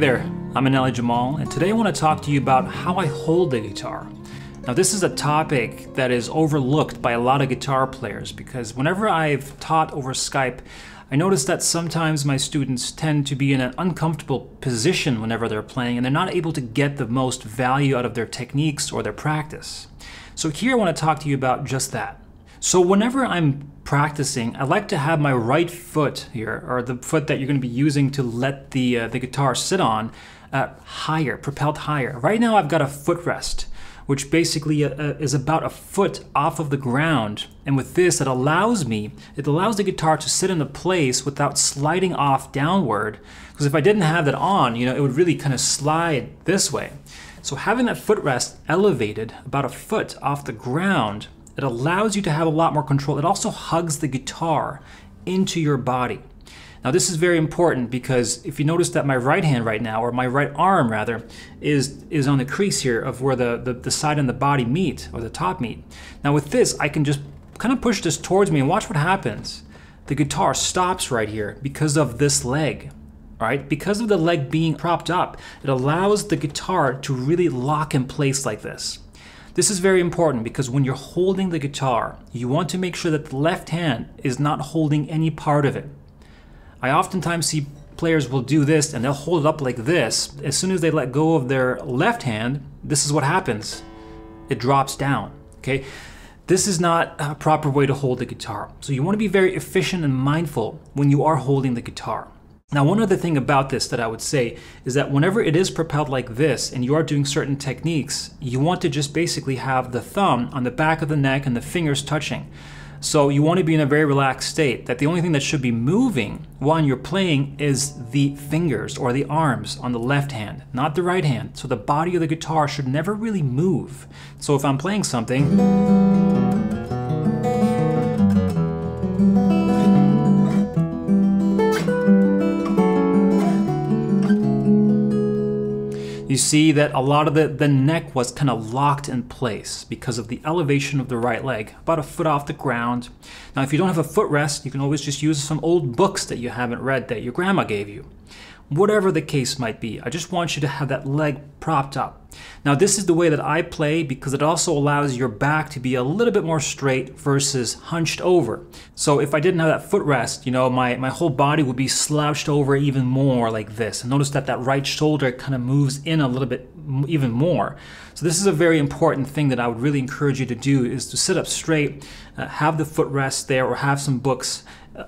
Hey there, I'm Maneli Jamal, and today I want to talk to you about how I hold the guitar. Now this is a topic that is overlooked by a lot of guitar players because whenever I've taught over Skype, I notice that sometimes my students tend to be in an uncomfortable position whenever they're playing and they're not able to get the most value out of their techniques or their practice. So here I want to talk to you about just that. So whenever I'm practicing, I like to have my right foot here, or the foot that you're going to be using to let the guitar sit on, higher, propelled higher. Right now I've got a footrest, which basically is about a foot off of the ground, and with this it allows the guitar to sit in a place without sliding off downward, because if I didn't have that on, you know, it would really kind of slide this way. So having that footrest elevated about a foot off the ground, it allows you to have a lot more control. It also hugs the guitar into your body. Now this is very important because if you notice that my right hand right now, or my right arm rather, is on the crease here of where the side and the body meet, or the top meet. Now with this, I can just kind of push this towards me and watch what happens. The guitar stops right here because of this leg. Right? Because of the leg being propped up, it allows the guitar to really lock in place like this. This is very important because when you're holding the guitar, you want to make sure that the left hand is not holding any part of it. I oftentimes see players will do this and they'll hold it up like this. As soon as they let go of their left hand, this is what happens. It drops down, okay? This is not a proper way to hold the guitar. So you want to be very efficient and mindful when you are holding the guitar. Now, one other thing about this that I would say is that whenever it is propelled like this and you are doing certain techniques, you want to just basically have the thumb on the back of the neck and the fingers touching. So you want to be in a very relaxed state, that the only thing that should be moving while you're playing is the fingers or the arms on the left hand, not the right hand. So the body of the guitar should never really move. So if I'm playing something, you see that a lot of the neck was kind of locked in place because of the elevation of the right leg, about a foot off the ground. Now, if you don't have a footrest, you can always just use some old books that you haven't read that your grandma gave you. Whatever the case might be, I just want you to have that leg propped up. Now, this is the way that I play because it also allows your back to be a little bit more straight versus hunched over. So if I didn't have that footrest, you know, my whole body would be slouched over even more like this. And notice that that right shoulder kind of moves in a little bit even more. So this is a very important thing that I would really encourage you to do, is to sit up straight, have the footrest there, or have some books,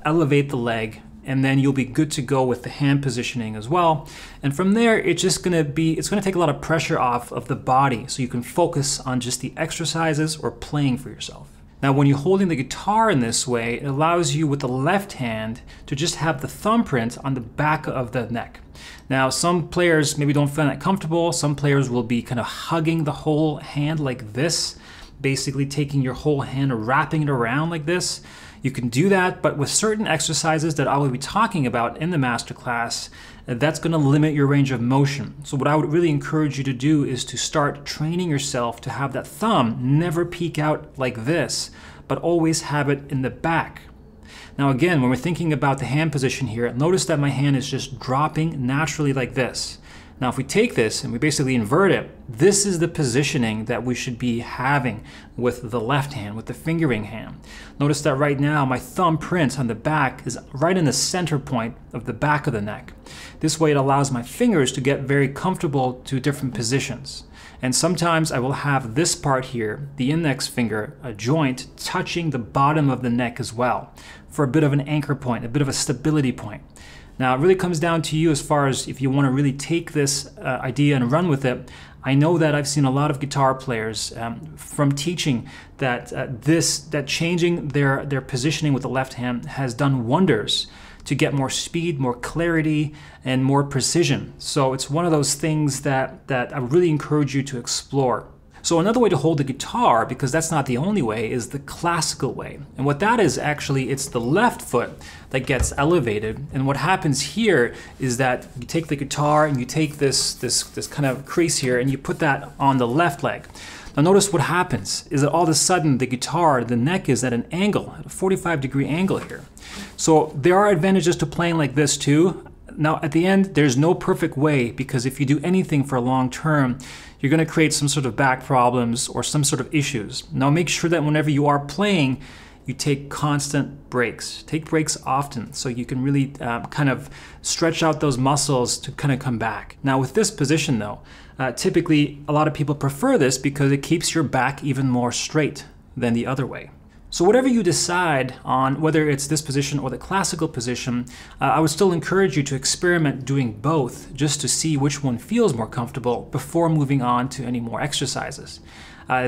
elevate the leg, and then you'll be good to go with the hand positioning as well. And from there, it's gonna take a lot of pressure off of the body so you can focus on just the exercises or playing for yourself. Now, when you're holding the guitar in this way, it allows you with the left hand to just have the thumbprint on the back of the neck. Now, some players maybe don't find that comfortable. Some players will be kind of hugging the whole hand like this, basically taking your whole hand and wrapping it around like this. You can do that, but with certain exercises that I will be talking about in the masterclass, that's going to limit your range of motion. So what I would really encourage you to do is to start training yourself to have that thumb never peek out like this, but always have it in the back. Now again, when we're thinking about the hand position here, notice that my hand is just dropping naturally like this. Now if we take this and we basically invert it, this is the positioning that we should be having with the left hand, with the fingering hand. Notice that right now my thumbprint on the back is right in the center point of the back of the neck. This way it allows my fingers to get very comfortable to different positions. And sometimes I will have this part here, the index finger, a joint, touching the bottom of the neck as well for a bit of an anchor point, a bit of a stability point. Now, it really comes down to you as far as if you want to really take this idea and run with it. I know that I've seen a lot of guitar players from teaching that changing their positioning with the left hand has done wonders to get more speed, more clarity, and more precision. So it's one of those things that I really encourage you to explore. So another way to hold the guitar, because that's not the only way, is the classical way. And what that is actually, it's the left foot that gets elevated. And what happens here is that you take the guitar and you take this kind of crease here and you put that on the left leg. Now notice what happens is that all of a sudden the guitar, the neck is at an angle, at a 45-degree angle here. So there are advantages to playing like this too. Now at the end, there's no perfect way, because if you do anything for a long term, you're going to create some sort of back problems or some sort of issues. Now make sure that whenever you are playing, you take constant breaks. Take breaks often so you can really kind of stretch out those muscles to kind of come back. Now with this position though, typically a lot of people prefer this because it keeps your back even more straight than the other way. So whatever you decide on, whether it's this position or the classical position, I would still encourage you to experiment doing both just to see which one feels more comfortable before moving on to any more exercises.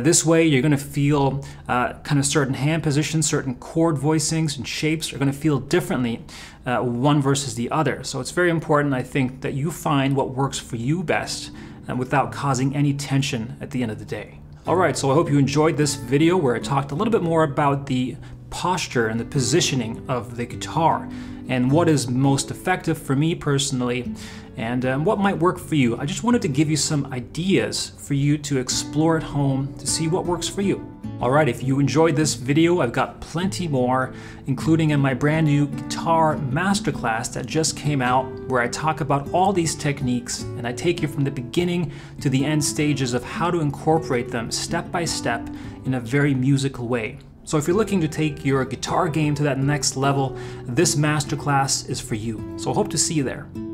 This way you're going to feel kind of certain hand positions, certain chord voicings and shapes are going to feel differently one versus the other. So it's very important, I think, that you find what works for you best and without causing any tension at the end of the day. Alright, so I hope you enjoyed this video where I talked a little bit more about the posture and the positioning of the guitar and what is most effective for me personally and what might work for you. I just wanted to give you some ideas for you to explore at home to see what works for you. Alright, if you enjoyed this video, I've got plenty more, including in my brand new guitar masterclass that just came out where I talk about all these techniques and I take you from the beginning to the end stages of how to incorporate them step by step in a very musical way. So if you're looking to take your guitar game to that next level, this masterclass is for you. So I hope to see you there.